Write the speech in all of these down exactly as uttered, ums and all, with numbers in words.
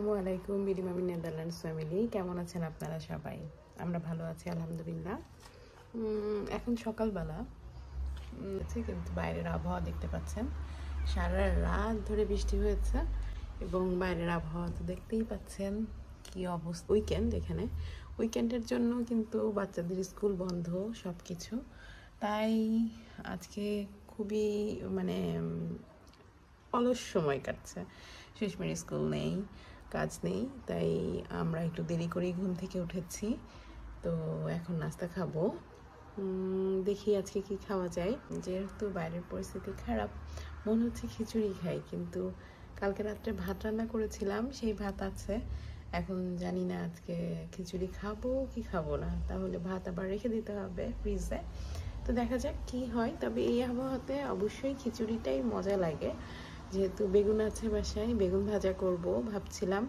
আসসালামু আলাইকুম বিডিমামি Netherlands family, কেমন আছেন আপনারা সবাই? আমরা ভালো আছি আলহামদুলিল্লাহ। এখন সকালবেলা আছে, কিন্তু বাইরের আবহাওয়া দেখতে পাচ্ছেন, সারা রাত ধরে বৃষ্টি হয়েছে এবং বাইরের আবহাওয়া তো দেখতেই পাচ্ছেন কি অবস্থা। উইকেন্ড, এখানে উইকেন্ডের জন্য কিন্তু বাচ্চাদের স্কুল বন্ধ সব কিছু, তাই আজকে খুবই মানে অলস সময় কাটছে। শেষমেশ স্কুল নেই, কাজ নেই, তাই আমরা একটু দেরি করেই ঘুম থেকে উঠেছি। তো এখন নাস্তা খাবো, দেখি আজকে কি খাওয়া যায়। যেহেতু বাইরের পরিস্থিতি খারাপ, মনে হচ্ছে খিচুড়ি খাই, কিন্তু কালকে রাত্রে ভাত রান্না করেছিলাম, সেই ভাত আছে। এখন জানি না আজকে খিচুড়ি খাবো কি খাবো না, তাহলে ভাত আবার রেখে দিতে হবে ফ্রিজে। তো দেখা যাক কি হয়। তবে এই আবহাওয়াতে অবশ্যই খিচুড়িটাই মজা লাগে। যেহেতু বেগুন আছে বাসায়, বেগুন ভাজা করব ভাবছিলাম,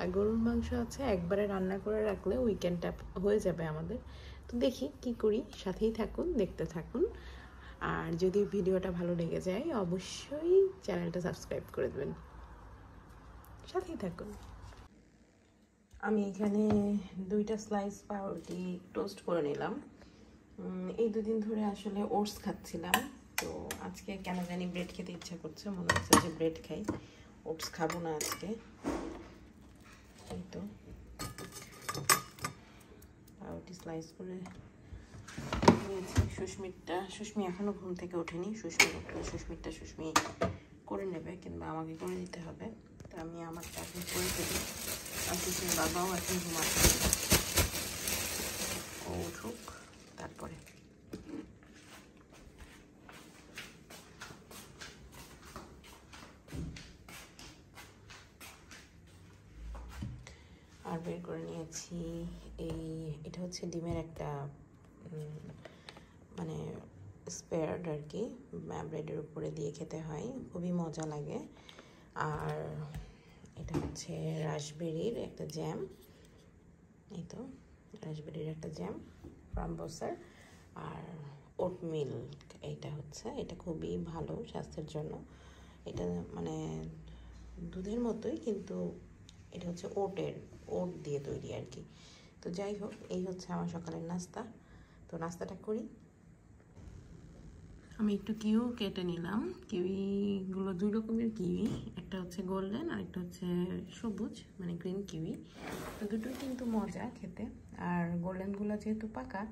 আর গরুর মাংস আছে, একবারে রান্না করে রাখলে উইকেন্ডটা হয়ে যাবে আমাদের। তো দেখি কি করি, সাথেই থাকুন, দেখতে থাকুন। আর যদি ভিডিওটা ভালো লেগে যায় অবশ্যই চ্যানেলটা সাবস্ক্রাইব করে দেবেন, সাথেই থাকুন। আমি এখানে দুইটা স্লাইস পাউরুটি টোস্ট করে নিলাম। এই দুদিন ধরে আসলে ওটস খাচ্ছিলাম, তো আজকে কেন জানি ব্রেড খেতে ইচ্ছা করছে, মনে হচ্ছে যে ব্রেড খাই, ওটস খাবো না আজকে। এই তো পাউরুটি স্লাইস করে নিয়েছি। সুস্মিতটা, সুস্মি এখনও ঘুম থেকে ওঠেনি, সুস্মি উঠলে সুস্মিতটা সুস্মি করে নেবে কিংবা আমাকে করে দিতে হবে। তো আমি আমার চাকরি করে ফেলি, আর সুস্মির বাবাও এখন ঘুমাচ্ছে, ও উঠুক তারপরে। আর বের করে নিয়েছি এই, এটা হচ্ছে ডিমের একটা মানে স্প্রেড আর কি, ব্রেডের উপরে দিয়ে খেতে হয়, খুবই মজা লাগে। আর এটা হচ্ছে রাসবেরির একটা জ্যাম, এই তো রাসবেরির একটা জ্যাম ফ্রাম্বোসার, আর ওট মিল্ক এইটা হচ্ছে, এটা খুবই ভালো স্বাস্থ্যের জন্য। এটা মানে দুধের মতোই, কিন্তু এটা হচ্ছে ওটের, ওট দিয়ে তৈরি আর কি। তো যাই হোক, এই হচ্ছে আমার সকালের নাস্তা। তো নাস্তাটা করি। আমি একটু কিউই কেটে নিলাম। কিউইগুলো দুই রকমের কিউই, একটা হচ্ছে গোল্ডেন আর একটা হচ্ছে সবুজ মানে গ্রিন কিউই। তো দুটোই কিন্তু মজা খেতে। আর গোল্ডেনগুলো যেহেতু পাকা,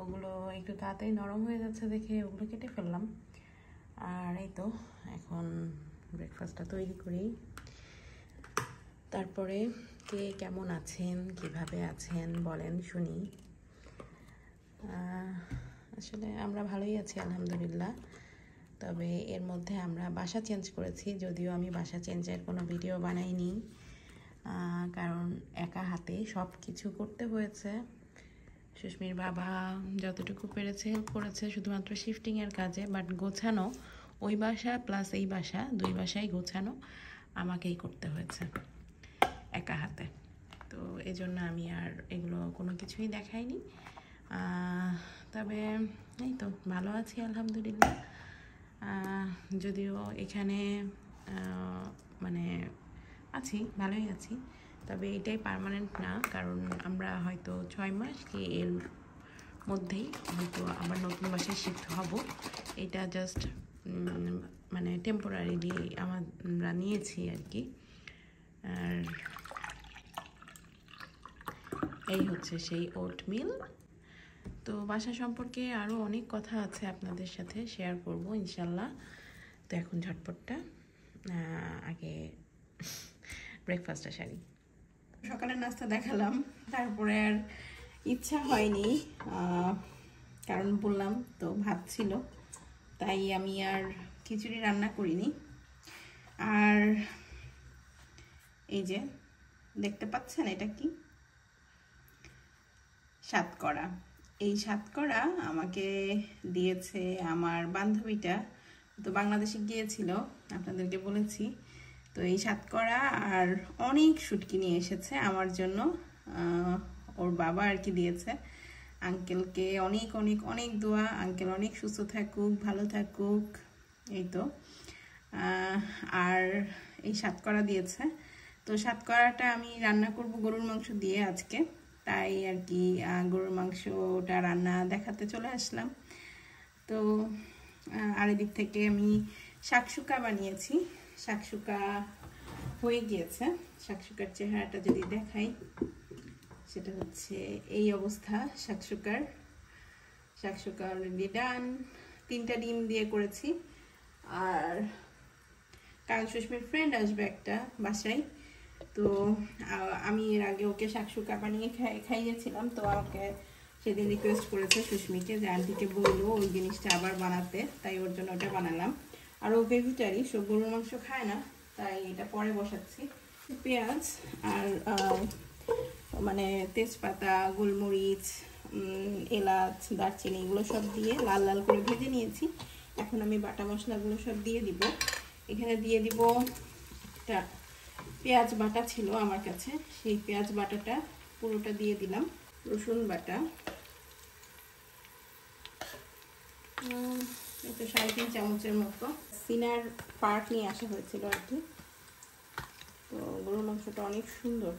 ওগুলো একটু তাড়াতাড়ি নরম হয়ে যাচ্ছে দেখে ওগুলো কেটে ফেললাম। আর এই তো এখন ব্রেকফাস্টটা তৈরি করি, তারপরে কে কেমন আছেন, কিভাবে আছেন বলেন শুনি। আসলে আমরা ভালোই আছি আলহামদুলিল্লাহ। তবে এর মধ্যে আমরা বাসা চেঞ্জ করেছি, যদিও আমি বাসা চেঞ্জের কোনো ভিডিও বানাইনি, কারণ একা হাতে সব কিছু করতে হয়েছে। সুস্মির বাবা যতটুকু পেরেছে করেছে, শুধুমাত্র শিফটিংয়ের কাজে, বাট গোছানো ওই বাসা প্লাস এই বাসা, দুই বাসাই গোছানো আমাকেই করতে হয়েছে একা হাতে। তো এই জন্য আমি আর এগুলো কোনো কিছুই দেখাইনি। তবে এই তো ভালো আছি আলহামদুলিল্লাহ। যদিও এখানে মানে আছি, ভালোই আছি, তবে এটাই পার্মানেন্ট না, কারণ আমরা হয়তো ছয় মাস কি এর মধ্যেই হয়তো আবার নতুন বাসায় শিফট হব। এটা জাস্ট মানে টেম্পোরারিলি আমরা নিয়েছি আর কি। আর এই হচ্ছে সেই ওটমিল। তো বাসা সম্পর্কে আরও অনেক কথা আছে আপনাদের সাথে শেয়ার করব ইনশাল্লাহ। তো এখন ঝটপটটা আগে ব্রেকফাস্টটা সারি। সকালের নাস্তা দেখালাম, তারপরে আর ইচ্ছা হয়নি, কারণ বললাম তো ভাত ছিল, তাই আমি আর খিচুড়ি রান্না করিনি। আর এই যে দেখতে পাচ্ছেন, এটা কি সাতকরা। এই সাতকরা আমাকে দিয়েছে আমার বান্ধবীটা, তো বাংলাদেশে গিয়েছিল, আপনাদেরকে বলেছি। তো এই সাতকরা আর অনেক শুটকি নিয়ে এসেছে আমার জন্য, ওর বাবা আর কি দিয়েছে। আঙ্কেলকে অনেক অনেক অনেক দোয়া, আঙ্কেল অনেক সুস্থ থাকুক, ভালো থাকুক, এই তো। আর এই সাতকরা দিয়েছে, তো সাতকরাটা আমি রান্না করব গরুর মাংস দিয়ে আজকে, তাই আর কি গরুর মাংসটা রান্না দেখাতে চলে আসলাম। তো আরেদিক থেকে আমি শাকশুকা বানিয়েছি, শাকশুকা হয়ে গিয়েছে। শাকশুকার চেহারাটা যদি দেখাই, সেটা হচ্ছে এই অবস্থা শাকশুকার। শাকশুকা অলরেডি ডান, তিনটা ডিম দিয়ে করেছি। আর কাল সুস্মির ফ্রেন্ড আসবে একটা বাসায়, তো আমি এর আগে ওকে শাকশুকা বানিয়ে খাই খাইয়েছিলাম। তো আমাকে সেদিন রিকোয়েস্ট করেছে সুস্মিকে যে আন্টিকে বললো ওই জিনিসটা আবার বানাতে, তাই ওর জন্য ওটা বানালাম। আর ও ভেজিটারি, সব গরুর মাংস খায় না, তাই এটা পরে বসাচ্ছি। পেঁয়াজ আর মানে তেজপাতা, গোলমরিচ, এলাচ, দারচিনি এগুলো সব দিয়ে লাল লাল করে ভেজে নিয়েছি। এখন আমি বাটা মশলাগুলো সব দিয়ে দিব। এখানে দিয়ে দিব একটা পেঁয়াজ বাটা ছিল আমার কাছে, সেই পেঁয়াজ বাটাটা পুরোটা দিয়ে দিলাম। রসুন বাটা, এটা সাড়ে তিন চামচের মতো। সিনার পার্ট নিয়ে আসা হয়েছিল আর কি। তো গরুর মাংসটা অনেক সুন্দর,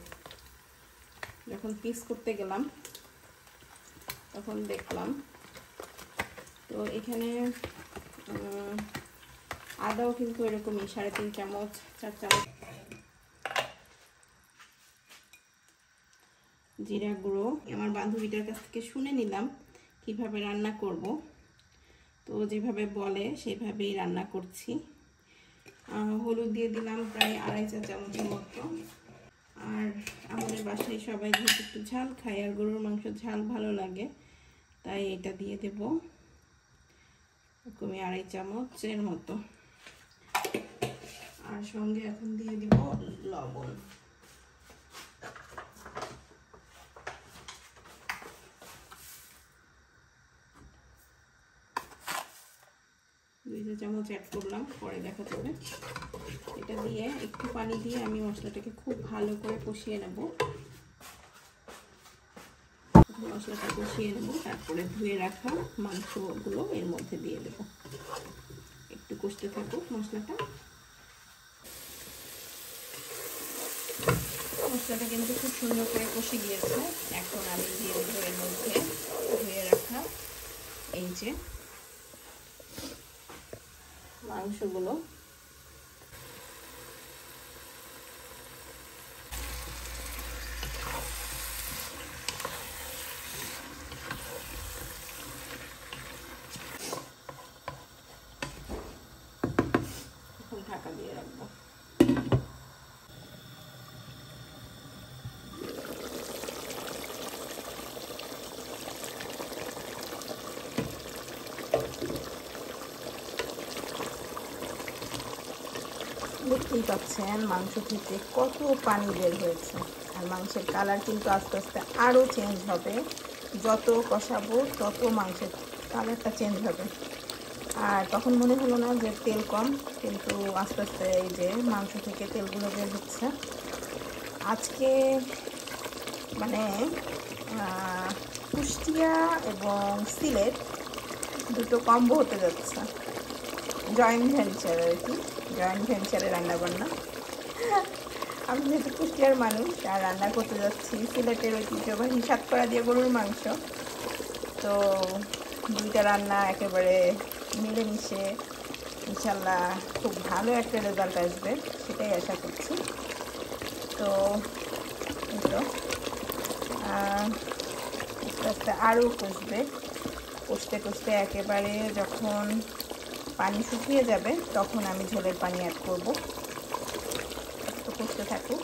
যখন পিস করতে গেলাম তখন দেখলাম। তো এখানে আদাও কিন্তু এরকমই সাড়ে তিন চামচ চার চামচ জিরা গুঁড়ো। আমার বান্ধবীটার কাছ থেকে শুনে নিলাম কিভাবে রান্না করব, তো যেভাবে বলে সেভাবেই রান্না করছি। হলুদ দিয়ে দিলাম প্রায় আড়াই চা চামচের মতো। আর আমাদের বাসায় সবাই যেহেতু একটু ঝাল খায়, আর গরুর মাংস ঝাল ভালো লাগে, তাই এটা দিয়ে দেব এরকমই আড়াই চামচের মতো। আর সঙ্গে এখন দিয়ে দেব লবণ। দুইটা চামচ অ্যাড করলাম, পরে দেখা যাবে। এটা দিয়ে একটু পানি দিয়ে আমি মশলাটাকে খুব ভালো করে কষিয়ে নেব। মশলাটা কষিয়ে নেব, তারপরে ধুয়ে রাখা মাংসগুলো এর মধ্যে দিয়ে দেব। একটু কষতে থাকুক মশলাটা। মশলাটা কিন্তু খুব সুন্দর করে কষে গিয়েছে। এখন আমি দিয়ে দেবো এর মধ্যে ধুয়ে রাখা এই যে মাংসগুলো। এখন ঢাকা দিয়ে রাখবো। দেখতেই পাচ্ছেন মাংস থেকে কত পানি বের হয়েছে। আর মাংসের কালার কিন্তু আস্তে আস্তে আরও চেঞ্জ হবে, যত কষাবো তত মাংসের কালারটা চেঞ্জ হবে। আর তখন মনে হলো না যে তেল কম, কিন্তু আস্তে আস্তে এই যে মাংস থেকে তেলগুলো বের হচ্ছে। আজকে মানে কুষ্টিয়া এবং সিলেট দুটো কম্বো হতে যাচ্ছে, জয়েন্ট ভেঞ্চার আর কি। জয়েন্ট ভেঞ্চারে রান্নাবান্না। আমি যেহেতু কুষ্টিয়ার মানুষ, আর রান্না করতে যাচ্ছি সিলেটের ঐতিহ্যবাহী সাতকরা দিয়ে গরুর মাংস। তো দুইটা রান্না একেবারে মিলেমিশে ইনশাল্লাহ খুব ভালো একটা রেজাল্ট আসবে, সেটাই আশা করছি। তো আস্তে আস্তে আরও কষবে। কষতে কষতে একেবারে যখন পানি শুকিয়ে যাবে, তখন আমি ঝোলের পানি অ্যাড করব। তো কষতে থাকুক।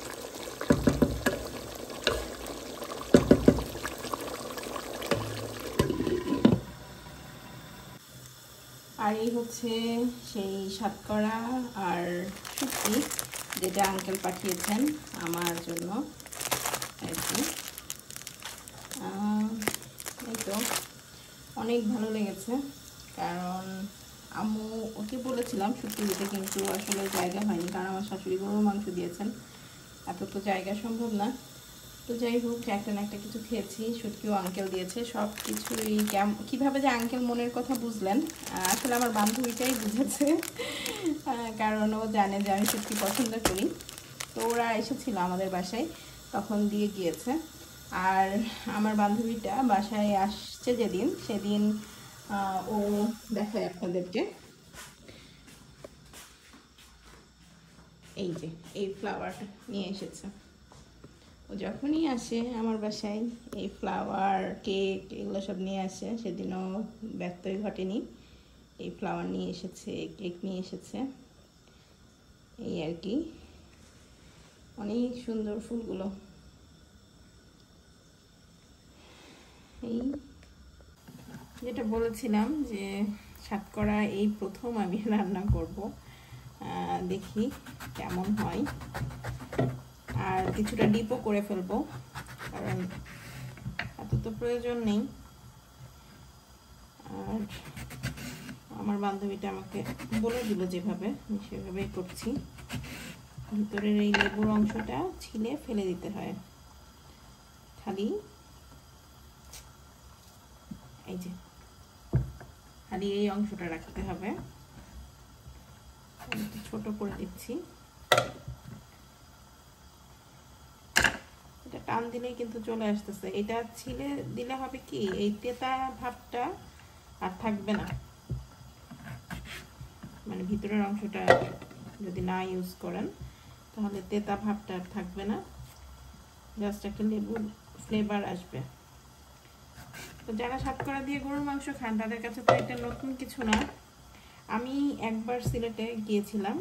আর এই হচ্ছে সেই সাতকরা আর শুটকি, যেটা আঙ্কেল পাঠিয়েছেন আমার জন্য আর কি। এই তো অনেক ভালো লেগেছে, কারণ আমি ওকে বলেছিলাম শুটকি দিতে, কিন্তু আসলে জায়গা হয়নি, কারণ আমার শাশুড়ি গরুর মাংস দিয়েছেন, এত তো জায়গা সম্ভব না। তো যাই হোক, একটা না একটা কিছু খেয়েছি। শুটকিও আঙ্কেল দিয়েছে। সব কিছুই কেমন কীভাবে যে আঙ্কেল মনের কথা বুঝলেন, আসলে আমার বান্ধবীটাই বুঝেছে, কারণ ও জানে যে আমি শুটকি পছন্দ করি। তো ওরা এসেছিল আমাদের বাসায়, তখন দিয়ে গিয়েছে। আর আমার বান্ধবীটা বাসায় আসছে যেদিন, সেদিন ও দেখায় আপনাদেরকে, এই যে এই ফ্লাওয়ারটা নিয়ে এসেছে। ও যখনই আসে আমার বাসায় এই ফ্লাওয়ার, কেক এগুলো সব নিয়ে আসে। সেদিনও ব্যত্যয় ঘটেনি, এই ফ্লাওয়ার নিয়ে এসেছে, কেক নিয়ে এসেছে, এই আর কি। অনেক সুন্দর ফুলগুলো। এই যেটা বলেছিলাম যে সাতকরা এই প্রথম আমি রান্না করব, দেখি কেমন হয়। আর কিছুটা ডিপও করে ফেলবো, কারণ এত তো প্রয়োজন নেই। আর আমার বান্ধবীটা আমাকে বলে দিল যেভাবে, আমি সেভাবেই করছি। ভিতরের এই লেবুর অংশটা ছিলে ফেলে দিতে হয় খালি, এই যে খালি এই অংশটা রাখতে হবে। ছোট করে দিচ্ছি, এটা টান দিলেই কিন্তু চলে আসতেছে। এটা ছিলে দিলে হবে কি, এই তেতা ভাবটা আর থাকবে না, মানে ভিতরের অংশটা যদি না ইউজ করেন তাহলে তেতা ভাবটা আর থাকবে না, জাস্ট একটা লেবুর ফ্লেভার আসবে। তো যারা সাতকরা দিয়ে গরুর মাংস খান তাদের কাছে তো এটা নতুন কিছু না। আমি একবার সিলেটে গিয়েছিলাম,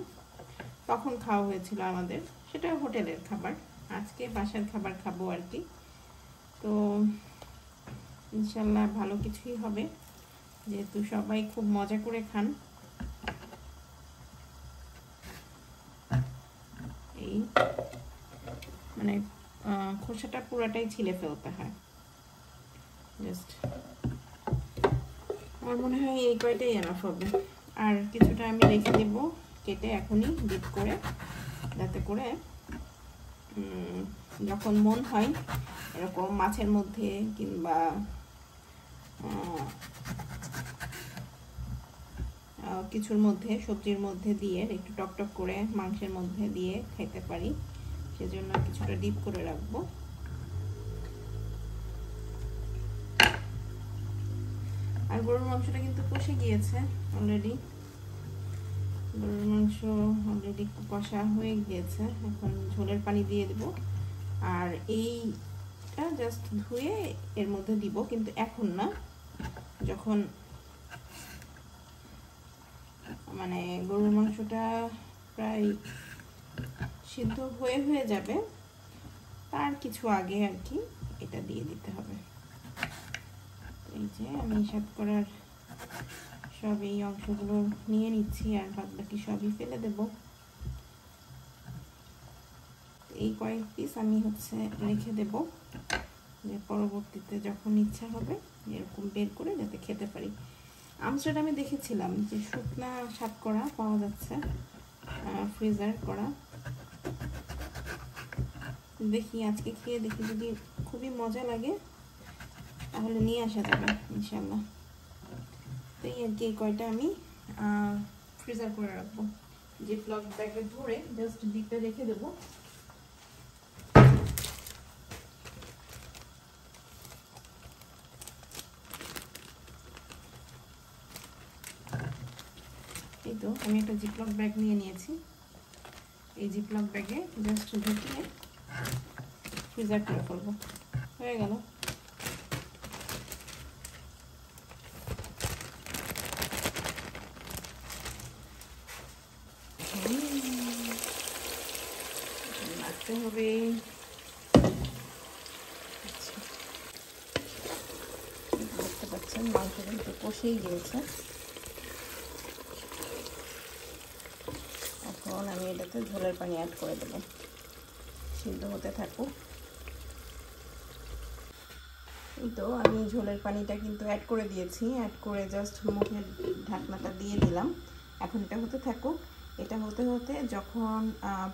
তখন খাওয়া হয়েছিল আমাদের, সেটা হোটেলের খাবার। আজকে বাসার খাবার খাবো আর কি। তো ইনশাল্লাহ ভালো কিছুই হবে, যেহেতু সবাই খুব মজা করে খান। এই মানে খোসাটা পুরাটাই ছিলে ফেলতে হয়। জাস্ট আমার মনে হয় এই কয়টাই এনাফ হবে। আর কিছুটা আমি রেখে দেবো কেটে এখনই ডিপ করে, যাতে করে যখন মন হয় এরকম মাছের মধ্যে কিংবা কিছুর মধ্যে, সবজির মধ্যে দিয়ে একটু টকটক করে মাংসের মধ্যে দিয়ে খেতে পারি, সেজন্য কিছুটা ডিপ করে রাখবো। আর গরুর মাংসটা কিন্তু কষে গিয়েছে অলরেডি, গরুর মাংস অলরেডি কষা হয়ে গিয়েছে। এখন ঝোলের পানি দিয়ে দেব, আর এইটা জাস্ট ধুয়ে এর মধ্যে দিব, কিন্তু এখন না, যখন মানে গরুর মাংসটা প্রায় সিদ্ধ হয়ে হয়ে যাবে তার কিছু আগে আর কি এটা দিয়ে দিতে হবে। এই যে আমি সাতকরার সব এই অংশগুলো নিয়ে নিচ্ছি, আর বাদ বাকি সবই ফেলে দেব। এই কয়েক পিস আমি হচ্ছে রেখে দেব, যে পরবর্তীতে যখন ইচ্ছা হবে এরকম বের করে যাতে খেতে পারি। আমস্টারডামে দেখেছিলাম যে শুকনা সাতকরা পাওয়া যাচ্ছে ফ্রিজার করা, দেখি আজকে খেয়ে দেখি, যদি খুবই মজা লাগে তাহলে নিয়ে আসা যাবে ইনশাল্লাহ। তো এই আর কি, কয়টা আমি ফ্রিজার করে রাখবো, যে জিপলক ব্যাগে ধরে জাস্ট ডিপে রেখে দেবো। এই তো আমি একটা জিপলক ব্যাগ নিয়ে নিয়েছি, এই জিপলক ব্যাগে জাস্ট ঢুকিয়ে ফ্রিজার করে ফেলবো, হয়ে গেল। হবে দেখতে পাচ্ছেন মাংস কিন্তু কষেই গিয়েছে। এখন আমি এটাতে ঝোলের পানি অ্যাড করে দেব, সিদ্ধ হতে থাকুক। এই তো আমি ঝোলের পানিটা কিন্তু অ্যাড করে দিয়েছি, অ্যাড করে জাস্ট মুখের ঢাকনাটা দিয়ে দিলাম। এখন এটা হতে থাকুক, এটা হতে হতে যখন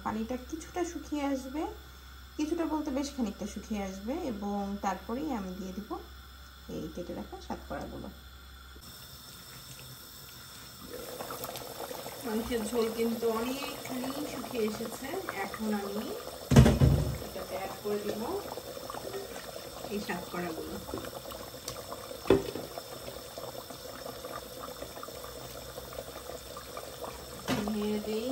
পানিটা কিছুটা শুকিয়ে আসবে, কিছুটা বলতে বেশ খানিকটা শুকিয়ে আসবে, এবং তারপরেই আমি দিয়ে দিব এই কেটে রাখা সাতকরাগুলো। মাংসের ঝোল কিন্তু অনেকখানি শুকিয়ে এসেছে। এখন আমি এটাতে অ্যাড করে দিব এই সাতকড়াগুলো। দিয়ে দিই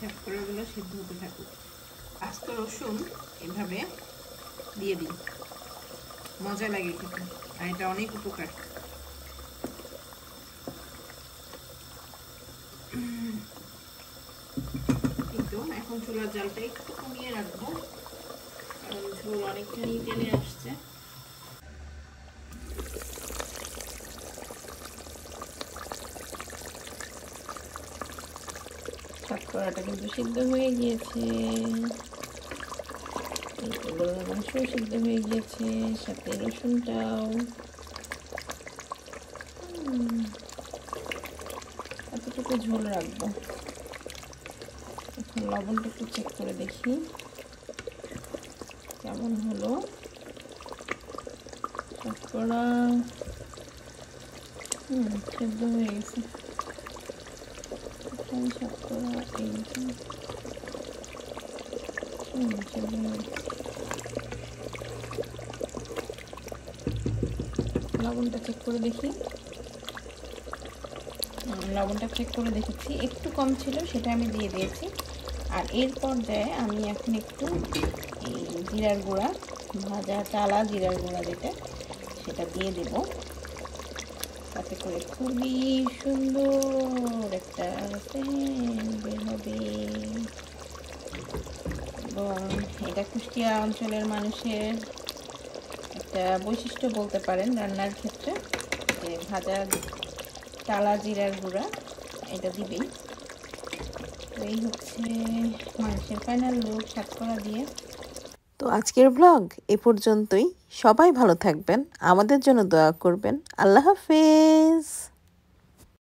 শাকগুলো সিদ্ধ হতে থাকুক। আস্ত রসুন এভাবে দিয়ে দিই, মজা লাগে খেতে আর এটা অনেক উপকার। কিন্তু এখন চুলার জালটা একটু কমিয়ে রাখবো, কারণ ঝোল অনেকখানি তেলে আসছে। সাতকড়াটা কিন্তু সিদ্ধ হয়ে গিয়েছে, গরুর মাংস সিদ্ধ হয়ে গিয়েছে, সাথে রসুনটাও। এতটুকু ঝোল রাখবো। এখন লবণটা একটু চেক করে দেখি কেমন হলো। সাতকড়া হুম সিদ্ধ হয়ে গেছে। সাতকড়া এই হুম সিদ্ধ হয়ে গেছে। লবণটা চেক করে দেখি। লবণটা চেক করে দেখেছি, একটু কম ছিল, সেটা আমি দিয়ে দিয়েছি। আর এর পর্যায়ে আমি এখন একটু এই জিরার গুঁড়া, ভাজা চালা জিরার গুঁড়া যেটা, সেটা দিয়ে দেব। তাতে করে খুবই সুন্দর একটা বের হবে। এবং এটা কুষ্টিয়া অঞ্চলের মানুষের একটা বৈশিষ্ট্য বলতে পারেন রান্নার ক্ষেত্রে, যে ভাজা টালা জিরার গুঁড়া এটা দিবেই। তো এই হচ্ছে মাংসের ফাইনাল লুক সাতকড়া দিয়ে। তো আজকের ব্লগ এ পর্যন্তই। সবাই ভালো থাকবেন, আমাদের জন্য দোয়া করবেন। আল্লাহ হাফেজ।